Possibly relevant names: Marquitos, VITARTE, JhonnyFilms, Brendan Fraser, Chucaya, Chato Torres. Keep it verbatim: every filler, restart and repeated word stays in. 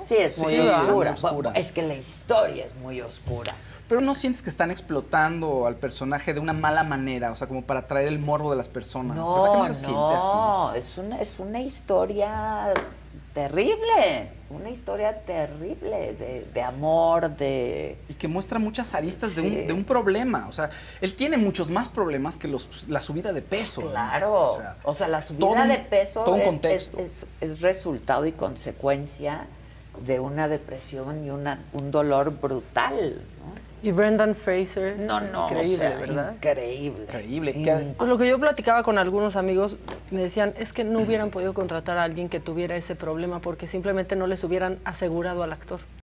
Sí, es muy, sí, oscura. Es muy oscura. Es que la historia es muy oscura. Pero ¿no sientes que están explotando al personaje de una mala manera? O sea, como para atraer el morbo de las personas. No, ¿verdad que no se siente así? No, es una, es una historia terrible. Una historia terrible de, de amor, de... Y que muestra muchas aristas, sí, de, un, de un problema. O sea, él tiene muchos más problemas que los, la subida de peso. Claro. O sea, o sea, la subida todo, de peso todo un contexto. Es, es, es resultado y consecuencia de una depresión y una, un dolor brutal, ¿no? Y Brendan Fraser. No, no, increíble, o sea, ¿verdad? Increíble. Increíble. ¿Qué? Por lo que yo platicaba con algunos amigos, me decían, es que no hubieran podido contratar a alguien que tuviera ese problema porque simplemente no les hubieran asegurado al actor.